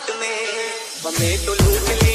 हाथ में, हमें तो लूट ले।